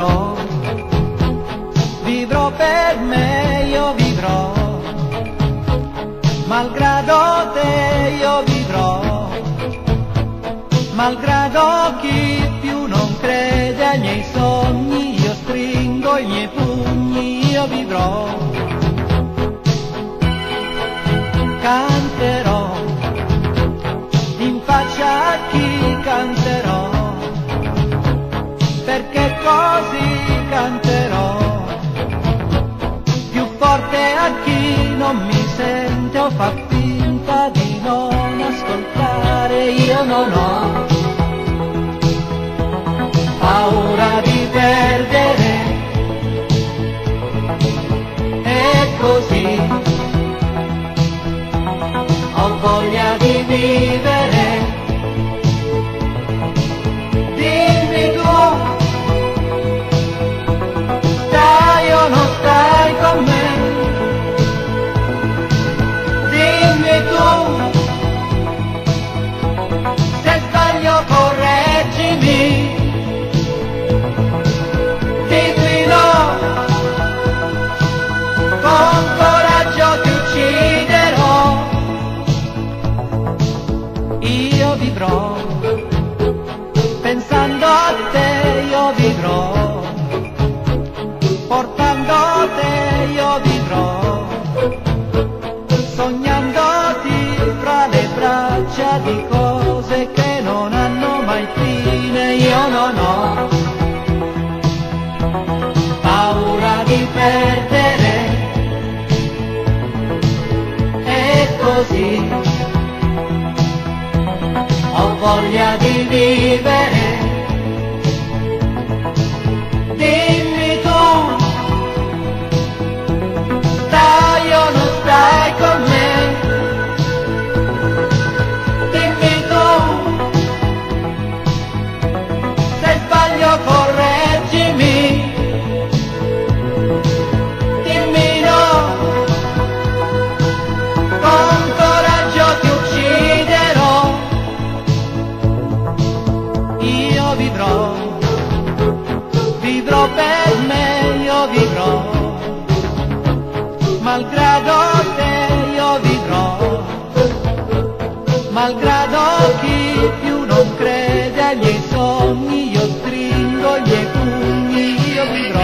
vivrò, vivrò per me, io vivrò, malgrado te io vivrò, malgrado chi più non crede ai miei sogni, io stringo i miei pugni, io vivrò, canterò, in faccia a chi canterò, perché così canterò, più forte a chi non mi sente o fa finta di non ascoltare, io non ho paura di perdere, e così ho voglia di vivere. Io vivrò, pensando a te io vivrò, portando te io vivrò, sognandoti fra le braccia di cose che non hanno mai fine, io non ho paura di perdere, e così ho voglia di vivere, dimmi tu, stai o non stai con me, dimmi tu, se sbaglio correggimi, dimmi no, con coraggio ti ucciderò. Io vivrò, vivrò per me, io vivrò, malgrado te io vivrò, malgrado chi più non crede ai miei sogni, io stringo i miei pugni, io vivrò.